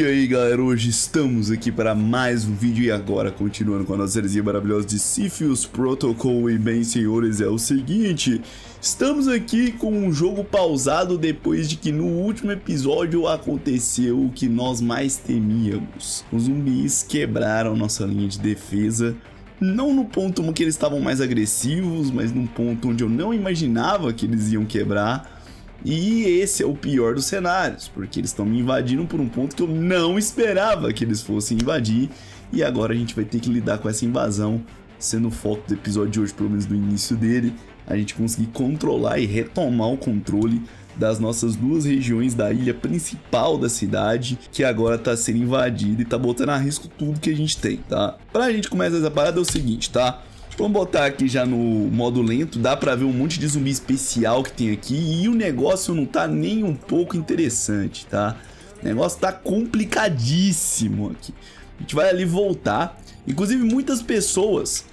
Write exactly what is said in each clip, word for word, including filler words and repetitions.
E aí galera, hoje estamos aqui para mais um vídeo e agora continuando com a nossa sériezinha maravilhosa de Cepheus Protocol. E bem senhores, é o seguinte, estamos aqui com um jogo pausado depois de que no último episódio aconteceu o que nós mais temíamos. Os zumbis quebraram nossa linha de defesa, não no ponto em que eles estavam mais agressivos, mas num ponto onde eu não imaginava que eles iam quebrar. E esse é o pior dos cenários, porque eles estão me invadindo por um ponto que eu não esperava que eles fossem invadir. E agora a gente vai ter que lidar com essa invasão, sendo o foco do episódio de hoje, pelo menos do início dele. A gente conseguir controlar e retomar o controle das nossas duas regiões da ilha principal da cidade, que agora tá sendo invadida e tá botando a risco tudo que a gente tem, tá? Pra gente começar essa parada é o seguinte, tá? Vamos botar aqui já no modo lento, dá pra ver um monte de zumbi especial que tem aqui e o negócio não tá nem um pouco interessante, tá? O negócio tá complicadíssimo aqui. A gente vai ali voltar. Inclusive muitas pessoas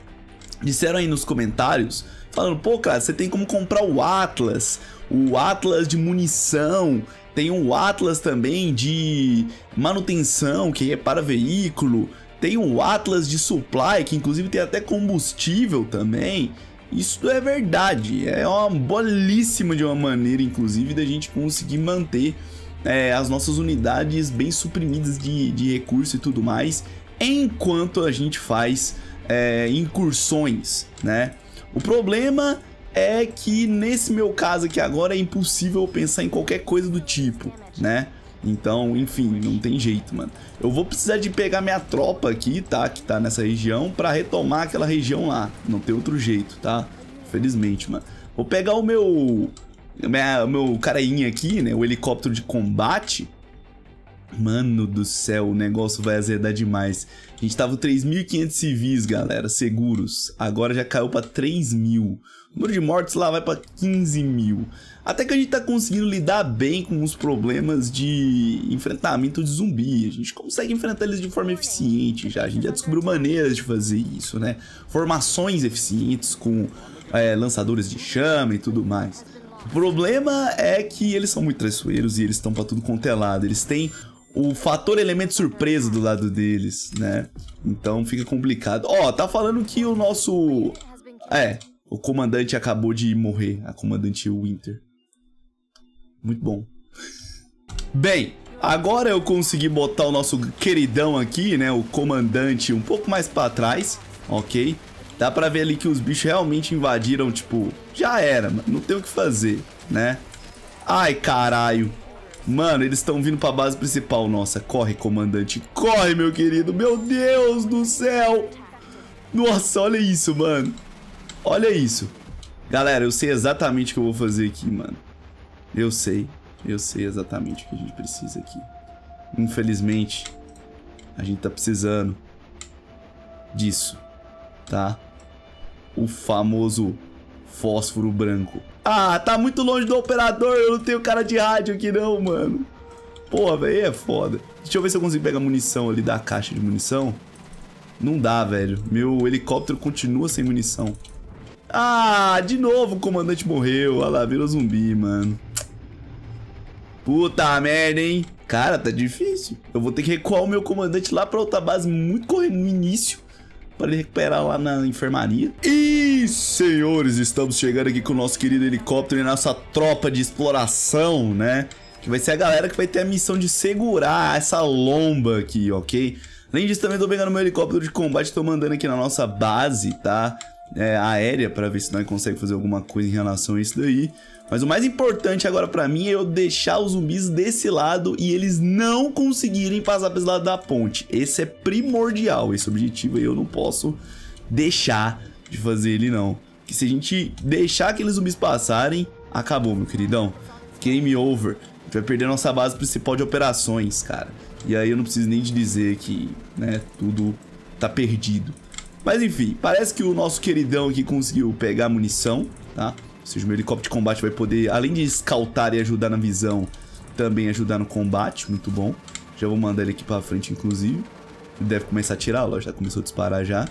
disseram aí nos comentários, falando, pô cara, você tem como comprar o Atlas, o Atlas de munição, tem um Atlas também de manutenção, que é para veículo. Tem o Atlas de Supply, que inclusive tem até combustível também. Isso é verdade, é uma belíssima de uma maneira, inclusive, da gente conseguir manter é, as nossas unidades bem suprimidas de, de recurso e tudo mais, enquanto a gente faz é, incursões, né? O problema é que nesse meu caso aqui agora é impossível eu pensar em qualquer coisa do tipo, né? Então, enfim, não tem jeito, mano. Eu vou precisar de pegar minha tropa aqui, tá? Que tá nessa região, pra retomar aquela região lá. Não tem outro jeito, tá? Infelizmente, mano. Vou pegar o meu... Minha, o meu carainha aqui, né? O helicóptero de combate. Mano do céu, o negócio vai azedar demais. A gente tava com três mil e quinhentos civis, galera, seguros. Agora já caiu pra três mil. O número de mortes lá vai pra quinze mil. Até que a gente tá conseguindo lidar bem com os problemas de enfrentamento de zumbi. A gente consegue enfrentar eles de forma eficiente já. A gente já descobriu maneiras de fazer isso, né? Formações eficientes com é, lançadores de chama e tudo mais. O problema é que eles são muito traiçoeiros e eles estão pra tudo quanto é lado. Eles têm o fator elemento surpresa do lado deles, né? Então fica complicado. Ó, tá falando que o nosso... É, o comandante acabou de morrer. A comandante Winter. Muito bom. Bem, agora eu consegui botar o nosso queridão aqui, né? O comandante um pouco mais pra trás, ok? Dá pra ver ali que os bichos realmente invadiram, tipo... Já era, mano. Não tem o que fazer, né? Ai, caralho. Mano, eles estão vindo pra base principal. Nossa, corre, comandante. Corre, meu querido. Meu Deus do céu. Nossa, olha isso, mano. Olha isso. Galera, eu sei exatamente o que eu vou fazer aqui, mano. Eu sei. Eu sei exatamente o que a gente precisa aqui. Infelizmente, a gente tá precisando disso, tá? O famoso fósforo branco. Ah, tá muito longe do operador. Eu não tenho cara de rádio aqui não, mano. Porra, velho, é foda. Deixa eu ver se eu consigo pegar munição ali da caixa de munição. Não dá, velho. Meu helicóptero continua sem munição. Ah, de novo o comandante morreu. Olha lá, virou zumbi, mano. Puta merda, hein. Cara, tá difícil. Eu vou ter que recuar o meu comandante lá pra outra base muito correndo no início, para ele recuperar lá na enfermaria. E, senhores, estamos chegando aqui com o nosso querido helicóptero e nossa tropa de exploração, né? Que vai ser a galera que vai ter a missão de segurar essa lomba aqui, ok? Além disso, também tô pegando meu helicóptero de combate, tô mandando aqui na nossa base, tá? É, aérea, para ver se nós conseguimos fazer alguma coisa em relação a isso daí. Mas o mais importante agora para mim é eu deixar os zumbis desse lado e eles não conseguirem passar pelo lado da ponte. Esse é primordial, esse objetivo aí eu não posso deixar de fazer ele não. Que se a gente deixar aqueles zumbis passarem, acabou, meu queridão. Game over. A gente vai perder nossa base principal de operações, cara. E aí eu não preciso nem de dizer que, né, tudo tá perdido. Mas enfim, parece que o nosso queridão aqui conseguiu pegar munição, tá? Ou seja, o meu helicóptero de combate vai poder, além de escautar e ajudar na visão, também ajudar no combate. Muito bom. Já vou mandar ele aqui pra frente, inclusive. Ele deve começar a tirar, ó. Já começou a disparar já.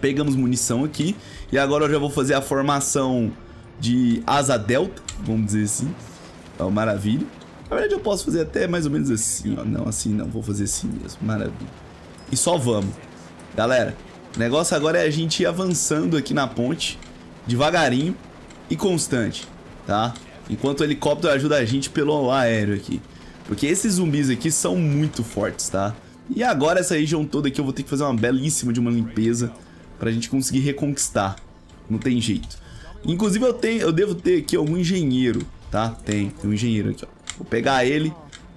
Pegamos munição aqui. E agora eu já vou fazer a formação de asa delta, vamos dizer assim. Então, maravilha. Na verdade eu posso fazer até mais ou menos assim, ó. Não, assim não, vou fazer assim mesmo, maravilha. E só vamos. Galera, o negócio agora é a gente ir avançando aqui na ponte, devagarinho e constante, tá? Enquanto o helicóptero ajuda a gente pelo aéreo aqui, porque esses zumbis aqui são muito fortes, tá? E agora essa região toda aqui eu vou ter que fazer uma belíssima de uma limpeza pra gente conseguir reconquistar. Não tem jeito. Inclusive eu tenho, eu devo ter aqui algum engenheiro, tá? Tem, tem um engenheiro aqui, ó. Vou pegar ele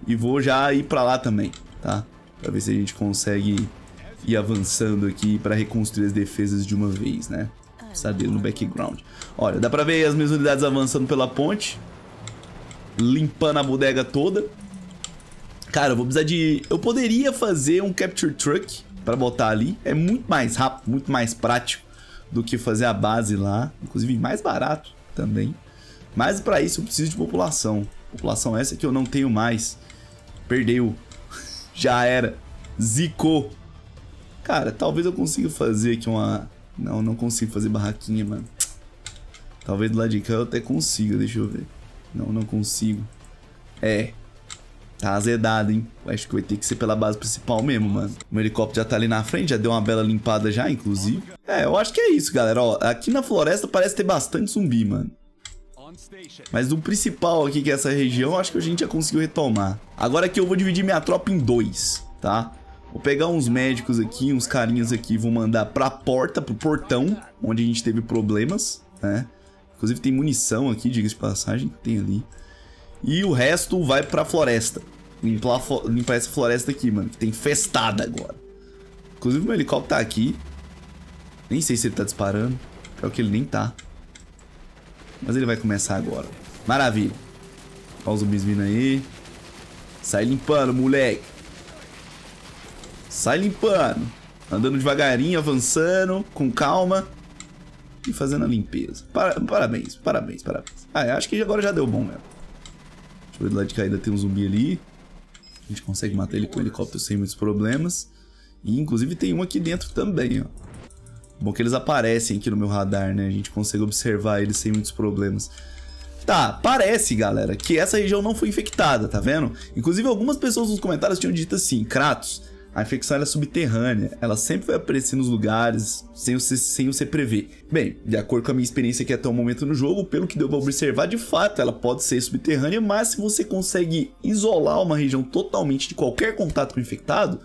e vou já ir pra lá também, tá? Pra ver se a gente consegue ir avançando aqui pra reconstruir as defesas de uma vez, né? Precisa dele no background. Olha, dá pra ver as minhas unidades avançando pela ponte, limpando a bodega toda. Cara, eu vou precisar de... Eu poderia fazer um capture truck pra botar ali. É muito mais rápido, muito mais prático do que fazer a base lá. Inclusive mais barato também. Mas pra isso eu preciso de população. População essa que eu não tenho mais. Perdeu. Já era. Zicou. Cara, talvez eu consiga fazer aqui uma... Não, não consigo fazer barraquinha, mano. Talvez do lado de cá eu até consiga, deixa eu ver. Não, não consigo. É. Tá azedado, hein? Acho que vai ter que ser pela base principal mesmo, mano. O meu helicóptero já tá ali na frente, já deu uma bela limpada já, inclusive. É, eu acho que é isso, galera. Ó, aqui na floresta parece ter bastante zumbi, mano. Mas o principal aqui, que é essa região, eu acho que a gente já conseguiu retomar. Agora aqui eu vou dividir minha tropa em dois, tá? Vou pegar uns médicos aqui, uns carinhas aqui, vou mandar pra porta, pro portão, onde a gente teve problemas, né? Inclusive tem munição aqui, diga-se de passagem, que tem ali. E o resto vai pra floresta. Limpar, fo limpar essa floresta aqui, mano, que tem festada agora. Inclusive meu helicóptero tá aqui. Nem sei se ele tá disparando. É o que ele nem tá. Mas ele vai começar agora. Maravilha. Olha os zumbis vindo aí. Sai limpando, moleque. Sai limpando. Andando devagarinho, avançando, com calma. E fazendo a limpeza. Par parabéns, parabéns, parabéns. Ah, acho que agora já deu bom mesmo. Deixa eu ver do lado de cá, ainda tem um zumbi ali. A gente consegue matar ele com o helicóptero sem muitos problemas. E inclusive tem um aqui dentro também, ó. Bom que eles aparecem aqui no meu radar, né? A gente consegue observar eles sem muitos problemas. Tá, parece, galera, que essa região não foi infectada, tá vendo? Inclusive algumas pessoas nos comentários tinham dito assim: Kratos, a infecção ela é subterrânea, ela sempre vai aparecer nos lugares sem você, sem você prever. Bem, de acordo com a minha experiência aqui até o momento no jogo, pelo que deu pra observar, de fato ela pode ser subterrânea, mas se você consegue isolar uma região totalmente de qualquer contato com o infectado,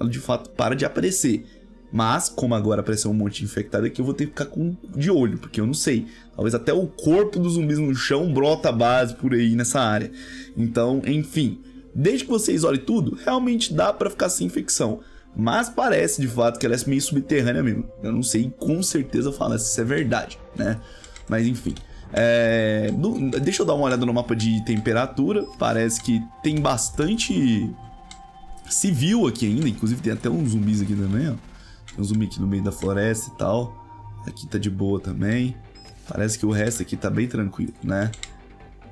ela de fato para de aparecer. Mas, como agora apareceu um monte de infectado aqui, eu vou ter que ficar com, de olho, porque eu não sei. Talvez até o corpo dos zumbis no chão brota a base por aí nessa área. Então, enfim, desde que você isole tudo, realmente dá pra ficar sem infecção. Mas parece, de fato, que ela é meio subterrânea mesmo. Eu não sei com certeza falar se isso é verdade, né? Mas, enfim. É... Deixa eu dar uma olhada no mapa de temperatura. Parece que tem bastante civil aqui ainda. Inclusive, tem até uns zumbis aqui também, ó. Tem um zumbi aqui no meio da floresta e tal. Aqui tá de boa também. Parece que o resto aqui tá bem tranquilo, né?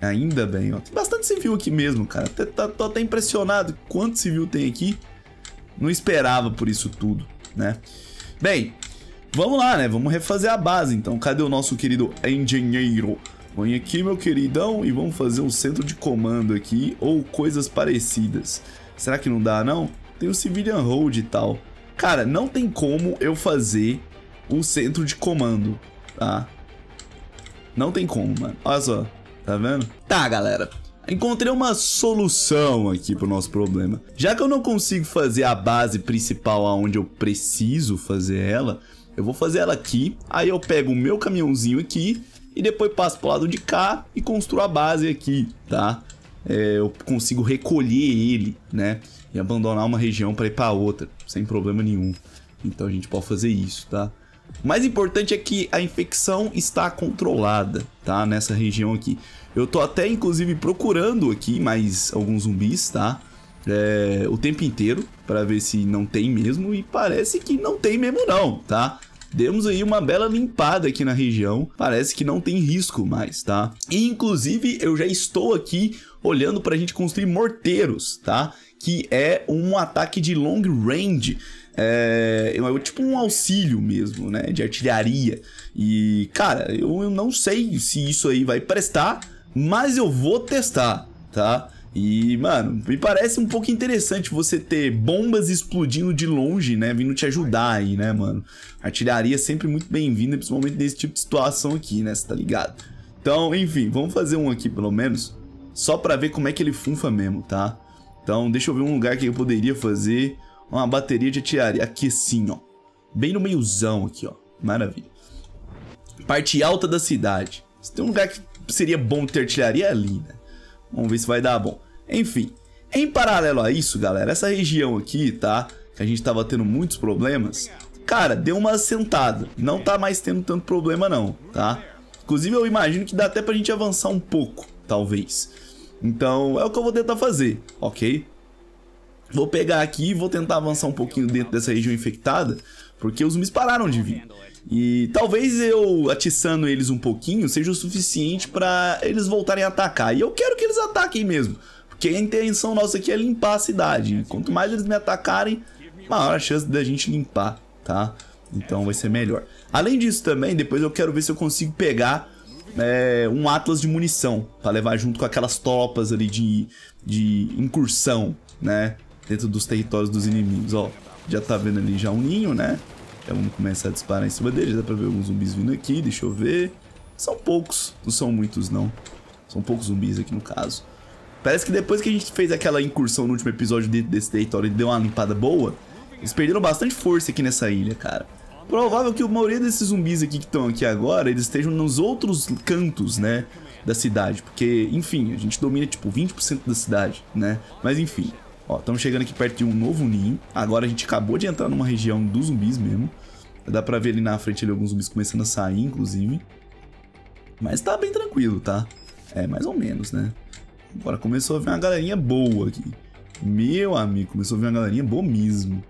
Ainda bem, ó. Tem bastante civil aqui mesmo, cara. Até, tá, tô até impressionado quanto civil tem aqui. Não esperava por isso tudo, né? Bem, vamos lá, né? Vamos refazer a base, então. Cadê o nosso querido engenheiro? Vem aqui, meu queridão, e vamos fazer um centro de comando aqui. Ou coisas parecidas. Será que não dá, não? Tem o Civilian Road e tal. Cara, não tem como eu fazer o centro de comando, tá? Não tem como, mano. Olha só, tá vendo? Tá, galera. Encontrei uma solução aqui pro nosso problema. Já que eu não consigo fazer a base principal aonde eu preciso fazer ela, eu vou fazer ela aqui, aí eu pego o meu caminhãozinho aqui e depois passo pro lado de cá e construo a base aqui, tá? É, eu consigo recolher ele, né? E abandonar uma região para ir para outra, sem problema nenhum. Então a gente pode fazer isso, tá? O mais importante é que a infecção está controlada, tá? Nessa região aqui. Eu tô até, inclusive, procurando aqui mais alguns zumbis, tá? É, o tempo inteiro, para ver se não tem mesmo. E parece que não tem mesmo não, tá? Demos aí uma bela limpada aqui na região. Parece que não tem risco mais, tá? E, inclusive, eu já estou aqui olhando pra gente construir morteiros, tá? Que é um ataque de long range, é, é tipo um auxílio mesmo, né, de artilharia. E, cara, eu, eu não sei se isso aí vai prestar, mas eu vou testar, tá? E, mano, me parece um pouco interessante você ter bombas explodindo de longe, né? Vindo te ajudar aí, né, mano? Artilharia sempre muito bem-vinda, principalmente nesse tipo de situação aqui, né? Você tá ligado? Então, enfim, vamos fazer um aqui, pelo menos. Só pra ver como é que ele funfa mesmo, tá? Então, deixa eu ver um lugar que eu poderia fazer uma bateria de artilharia. Aqui sim, ó. Bem no meiozão aqui, ó. Maravilha. Parte alta da cidade. Se tem um lugar que seria bom ter artilharia, é ali, né? Vamos ver se vai dar bom. Enfim, em paralelo a isso, galera, essa região aqui, tá? Que a gente tava tendo muitos problemas. Cara, deu uma assentada. Não tá mais tendo tanto problema não, tá? Inclusive, eu imagino que dá até pra gente avançar um pouco, talvez. Então, é o que eu vou tentar fazer, ok? Vou pegar aqui e vou tentar avançar um pouquinho dentro dessa região infectada, porque os zumbis pararam de vir. E talvez eu atiçando eles um pouquinho seja o suficiente pra eles voltarem a atacar. E eu quero que eles ataquem mesmo, porque a intenção nossa aqui é limpar a cidade, né? Quanto mais eles me atacarem, maior a chance da gente limpar, tá? Então vai ser melhor. Além disso também, depois eu quero ver se eu consigo pegar é, um atlas de munição pra levar junto com aquelas tropas ali de, de incursão, né? Dentro dos territórios dos inimigos, ó. Já tá vendo ali já um ninho, né? Então vamos começar a disparar em cima dele. Já dá pra ver alguns zumbis vindo aqui, deixa eu ver. São poucos, não são muitos não. São poucos zumbis aqui no caso. Parece que depois que a gente fez aquela incursão no último episódio dentro desse território e deu uma limpada boa, eles perderam bastante força aqui nessa ilha, cara. Provável que a maioria desses zumbis aqui que estão aqui agora, eles estejam nos outros cantos, né, da cidade. Porque, enfim, a gente domina tipo vinte por cento da cidade, né. Mas enfim, ó, estamos chegando aqui perto de um novo ninho. Agora a gente acabou de entrar numa região dos zumbis mesmo. Dá pra ver ali na frente ali alguns zumbis começando a sair, inclusive. Mas tá bem tranquilo, tá? É, mais ou menos, né. Agora começou a vir uma galerinha boa aqui. Meu amigo, começou a vir uma galerinha boa mesmo.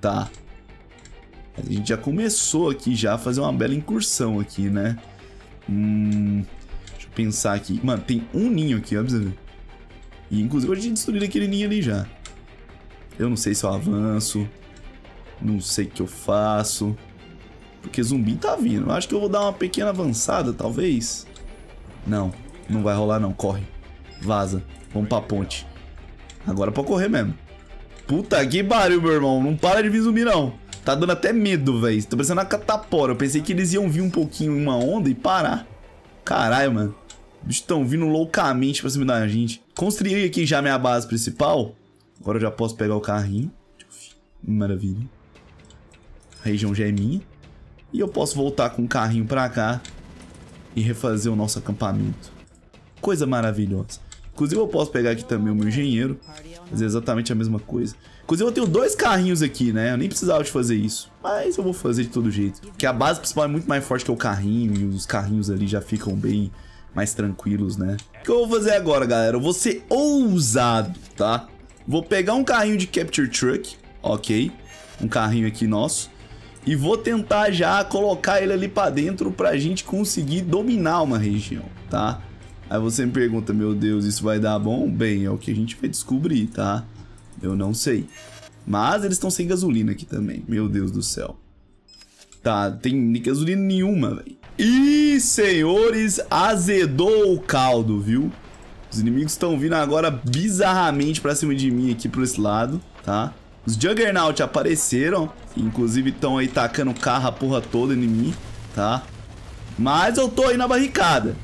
Tá. A gente já começou aqui já a fazer uma bela incursão aqui, né? Hum, deixa eu pensar aqui. Mano, tem um ninho aqui, ó, pra você ver. E inclusive a gente destruiu aquele ninho ali já. Eu não sei se eu avanço. Não sei o que eu faço. Porque zumbi tá vindo. Eu acho que eu vou dar uma pequena avançada, talvez. Não, não vai rolar não. Corre. Vaza. Vamos pra ponte. Agora é pra correr mesmo. Puta que pariu, meu irmão. Não para de vir zumbi, não. Tá dando até medo, velho. Tô parecendo uma catapora. Eu pensei que eles iam vir um pouquinho em uma onda e parar. Caralho, mano. Eles estão vindo loucamente pra cima da gente. Construí aqui já minha base principal. Agora eu já posso pegar o carrinho. Maravilha. A região já é minha. E eu posso voltar com o carrinho pra cá e refazer o nosso acampamento. Coisa maravilhosa. Inclusive eu posso pegar aqui também o meu engenheiro, fazer exatamente a mesma coisa. Inclusive eu tenho dois carrinhos aqui, né? Eu nem precisava de fazer isso, mas eu vou fazer de todo jeito. Porque a base principal é muito mais forte que o carrinho, e os carrinhos ali já ficam bem mais tranquilos, né? O que eu vou fazer agora, galera? Eu vou ser ousado, tá? Vou pegar um carrinho de Capture Truck, ok? Um carrinho aqui nosso. E vou tentar já colocar ele ali pra dentro pra gente conseguir dominar uma região, tá? Aí você me pergunta, meu Deus, isso vai dar bom? Bem, é o que a gente vai descobrir, tá? Eu não sei. Mas eles estão sem gasolina aqui também, meu Deus do céu. Tá, tem gasolina nenhuma, velho. Ih, senhores, azedou o caldo, viu? Os inimigos estão vindo agora bizarramente pra cima de mim aqui pro esse lado, tá? Os Juggernaut apareceram, inclusive estão aí tacando carro a porra toda em mim, tá? Mas eu tô aí na barricada.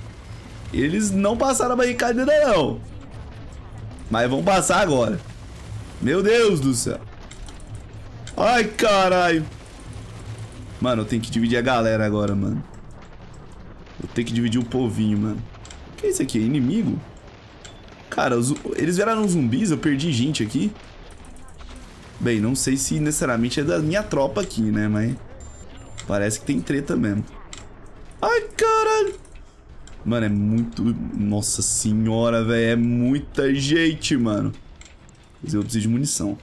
Eles não passaram a barricada ainda não. Mas vão passar agora. Meu Deus do céu. Ai, caralho. Mano, eu tenho que dividir a galera agora, mano. Eu tenho que dividir o povinho, mano. O que é isso aqui? Inimigo? Cara, os... eles viraram zumbis. Eu perdi gente aqui. Bem, não sei se necessariamente é da minha tropa aqui, né? Mas parece que tem treta mesmo. Ai, caralho. Mano, é muito... Nossa senhora, velho. É muita gente, mano. Eu preciso de munição.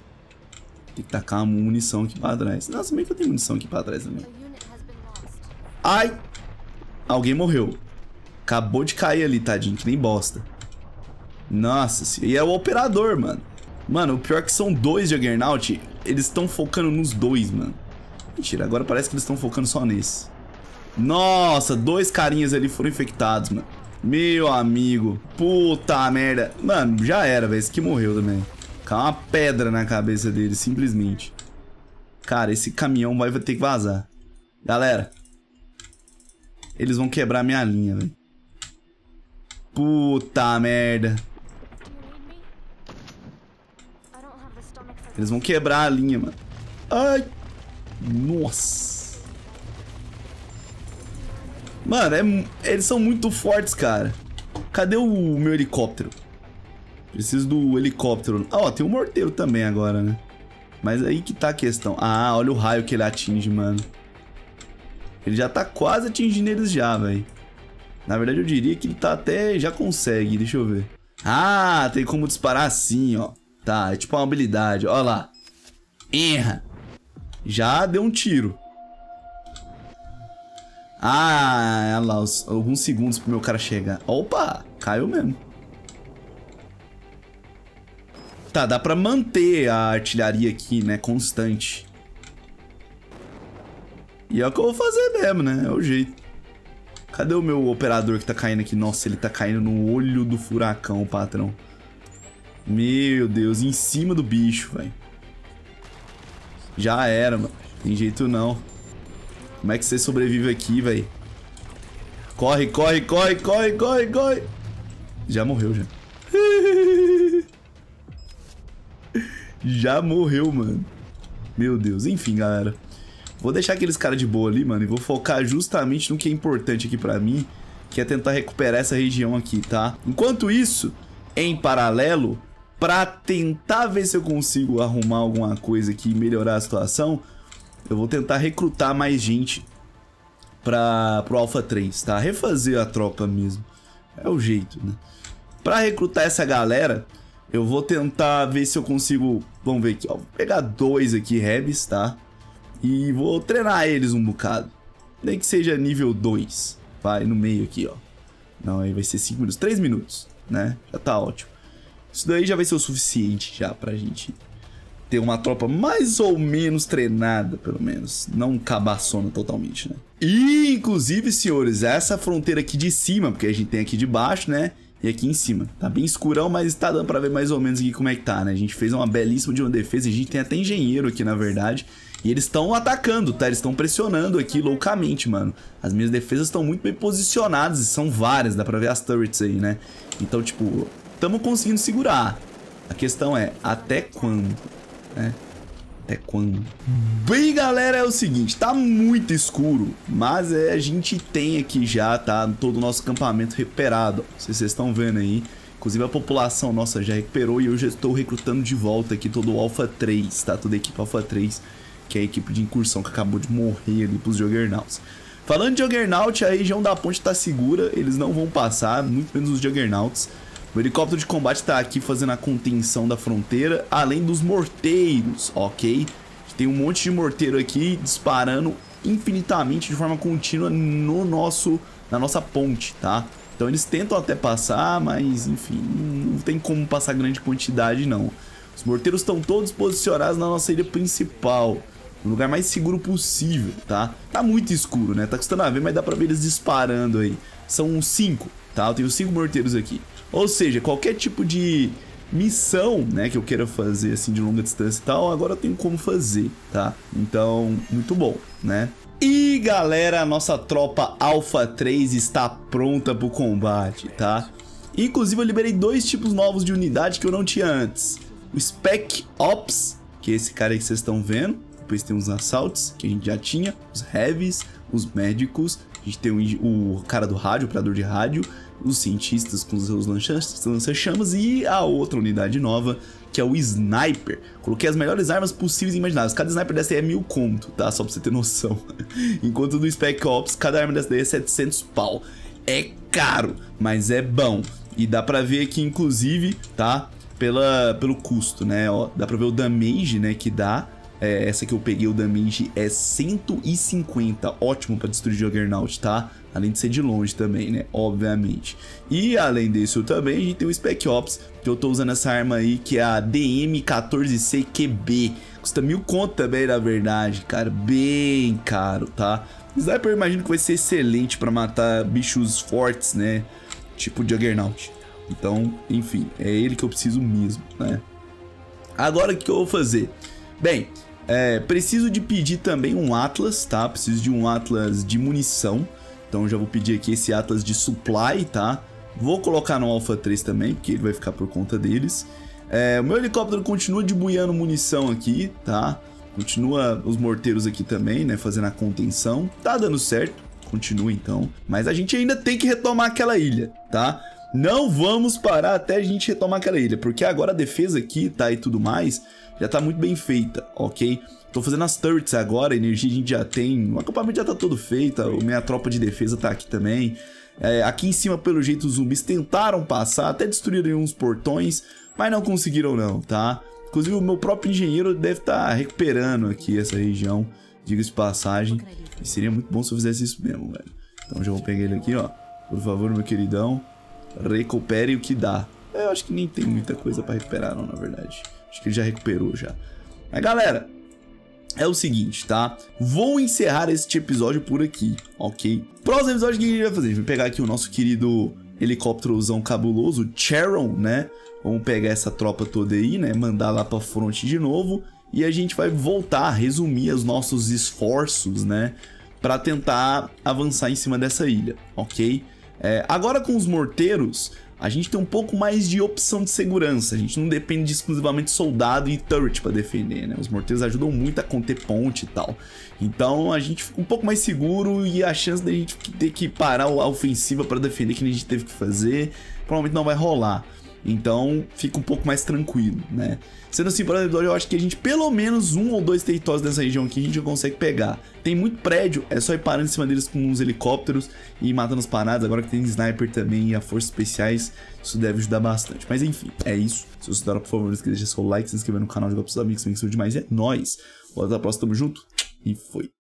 Tem que tacar uma munição aqui pra trás. Nossa, como é que eu tenho munição aqui pra trás também? Ai! Alguém morreu. Acabou de cair ali, tadinho. Que nem bosta. Nossa senhora. E é o operador, mano. Mano, o pior é que são dois Juggernaut. Eles estão focando nos dois, mano. Mentira, agora parece que eles estão focando só nesse. Nossa, dois carinhas ali foram infectados, mano. Meu amigo. Puta merda. Mano, já era, velho. Esse que morreu também. Caiu uma pedra na cabeça dele, simplesmente. Cara, esse caminhão vai ter que vazar. Galera. Eles vão quebrar minha linha, velho. Puta merda. Eles vão quebrar a linha, mano. Ai. Nossa. Mano, é, eles são muito fortes, cara. Cadê o meu helicóptero? Preciso do helicóptero. Ah, ó, tem um morteiro também agora, né? Mas aí que tá a questão. Ah, olha o raio que ele atinge, mano. Ele já tá quase atingindo eles já, velho. Na verdade, eu diria que ele tá até... Já consegue, deixa eu ver. Ah, tem como disparar assim, ó. Tá, é tipo uma habilidade, ó lá. Erra. Já deu um tiro. Ah, olha lá, os, alguns segundos pro meu cara chegar. Opa, caiu mesmo. Tá, dá pra manter a artilharia aqui, né, constante. E é o que eu vou fazer mesmo, né, é o jeito. Cadê o meu operador que tá caindo aqui? Nossa, ele tá caindo no olho do furacão, patrão. Meu Deus, em cima do bicho, velho. Já era, mano. Tem jeito não. Como é que você sobrevive aqui, velho? Corre, corre, corre, corre, corre, corre. Já morreu, já. Já morreu, mano. Meu Deus. Enfim, galera. Vou deixar aqueles caras de boa ali, mano. E vou focar justamente no que é importante aqui pra mim. Que é tentar recuperar essa região aqui, tá? Enquanto isso, em paralelo... Pra tentar ver se eu consigo arrumar alguma coisa aqui e melhorar a situação, eu vou tentar recrutar mais gente para pro Alpha três, tá? Refazer a tropa mesmo. É o jeito, né? Pra recrutar essa galera, eu vou tentar ver se eu consigo... Vamos ver aqui, ó. Vou pegar dois aqui, Rebs, tá? E vou treinar eles um bocado. Nem que seja nível dois. Vai, no meio aqui, ó. Não, aí vai ser cinco minutos. três minutos, né? Já tá ótimo. Isso daí já vai ser o suficiente já pra gente ter uma tropa mais ou menos treinada, pelo menos. Não cabaçona totalmente, né? E, inclusive, senhores, essa fronteira aqui de cima, porque a gente tem aqui de baixo, né? E aqui em cima. Tá bem escurão, mas tá dando pra ver mais ou menos aqui como é que tá, né? A gente fez uma belíssima de uma defesa, a gente tem até engenheiro aqui, na verdade. E eles estão atacando, tá? Eles estão pressionando aqui loucamente, mano. As minhas defesas estão muito bem posicionadas, e são várias, dá pra ver as turrets aí, né? Então, tipo... Estamos conseguindo segurar. A questão é, até quando? Né? Até quando? Bem, galera, é o seguinte. Tá muito escuro, mas é, a gente tem aqui já, tá? Todo o nosso acampamento recuperado. Ó. Vocês estão vendo aí. Inclusive, a população nossa já recuperou e eu já estou recrutando de volta aqui todo o Alpha três, tá? Toda a equipe Alpha três, que é a equipe de incursão que acabou de morrer ali pros Juggernauts. Falando de Juggernaut, a região da ponte tá segura. Eles não vão passar, muito menos os Juggernauts. O helicóptero de combate tá aqui fazendo a contenção da fronteira, além dos morteiros, ok? Tem um monte de morteiro aqui disparando infinitamente de forma contínua no nosso, na nossa ponte, tá? Então eles tentam até passar, mas enfim, não tem como passar grande quantidade não. Os morteiros estão todos posicionados na nossa ilha principal, no lugar mais seguro possível, tá? Tá muito escuro, né? Tá custando a ver, mas dá pra ver eles disparando aí. São cinco, tá? Eu tenho cinco morteiros aqui. Ou seja, qualquer tipo de missão, né, que eu queira fazer, assim, de longa distância e tal, agora eu tenho como fazer, tá? Então, muito bom, né? E, galera, a nossa tropa Alpha três está pronta pro combate, tá? Inclusive, eu liberei dois tipos novos de unidade que eu não tinha antes. O Spec Ops, que é esse cara aí que vocês estão vendo. Depois tem os Assaltos, que a gente já tinha. Os Heavies, os Médicos. A gente tem o, o cara do rádio, o operador de rádio. Os cientistas com os seus lança-chamas e a outra unidade nova, que é o Sniper. Coloquei as melhores armas possíveis e imagináveis. Cada Sniper dessa aí é mil conto, tá? Só pra você ter noção. Enquanto do Spec Ops, cada arma dessa daí é setecentos pau. É caro, mas é bom. E dá pra ver aqui, inclusive, tá? Pela, pelo custo, né? Ó, dá pra ver o damage, né? Que dá. É, essa que eu peguei, o damage é cento e cinquenta. Ótimo pra destruir Juggernaut, tá? Além de ser de longe também, né? Obviamente. E além disso também, a gente tem o Spec Ops, que eu tô usando essa arma aí, que é a D M quatorze C Q B. Custa mil conto também, na verdade, cara. Bem caro, tá? Sniper eu imagino que vai ser excelente pra matar bichos fortes, né? tipo Juggernaut. Então, enfim, é ele que eu preciso mesmo, né? Agora, o que eu vou fazer? Bem, é, preciso de pedir também um Atlas, tá? Preciso de um Atlas de munição. Então, já vou pedir aqui esse Atlas de Supply, tá? Vou colocar no Alpha três também, porque ele vai ficar por conta deles. É, o meu helicóptero continua dibuiando munição aqui, tá? Continua os morteiros aqui também, né? Fazendo a contenção. Tá dando certo. Continua, então. Mas a gente ainda tem que retomar aquela ilha, tá? Não vamos parar até a gente retomar aquela ilha, porque agora a defesa aqui, tá, e tudo mais, já tá muito bem feita, ok? Tô fazendo as turrets agora, a energia a gente já tem, o acampamento já tá todo feito, a minha tropa de defesa tá aqui também. É, aqui em cima, pelo jeito, os zumbis tentaram passar, até destruíram uns portões, mas não conseguiram não, tá? Inclusive, o meu próprio engenheiro deve estar recuperando aqui essa região, diga-se de passagem, e seria muito bom se eu fizesse isso mesmo, velho. Então já vou pegar ele aqui, ó, por favor, meu queridão. Recupere o que dá. Eu acho que nem tem muita coisa pra recuperar não, na verdade. Acho que ele já recuperou já. Mas galera, é o seguinte, tá? Vou encerrar este episódio por aqui, ok? Próximo episódio, o que a gente vai fazer? A gente vai pegar aqui o nosso querido helicópterozão cabuloso, o Charon, né? Vamos pegar essa tropa toda aí, né? Mandar lá pra fronte de novo. E a gente vai voltar a resumir os nossos esforços, né? Pra tentar avançar em cima dessa ilha, ok? É, agora com os morteiros, a gente tem um pouco mais de opção de segurança. A gente não depende de exclusivamente soldado e turret para defender, né? Os morteiros ajudam muito a conter ponte e tal. Então a gente fica um pouco mais seguro e a chance da gente ter que parar a ofensiva para defender, que a gente teve que fazer, provavelmente não vai rolar. Então fica um pouco mais tranquilo, né? Sendo assim, para o episódio, eu acho que a gente pelo menos um ou dois territórios dessa região aqui a gente já consegue pegar. Tem muito prédio, é só ir parando em cima deles com uns helicópteros e matando as paradas. Agora que tem sniper também e a forças especiais, isso deve ajudar bastante. Mas enfim, é isso. Se você dar, por favor, não esqueça de deixar seu like, se inscrever no canal, jogar para os seus amigos, isso é demais, é nóis. Bora, até a próxima, tamo junto e foi.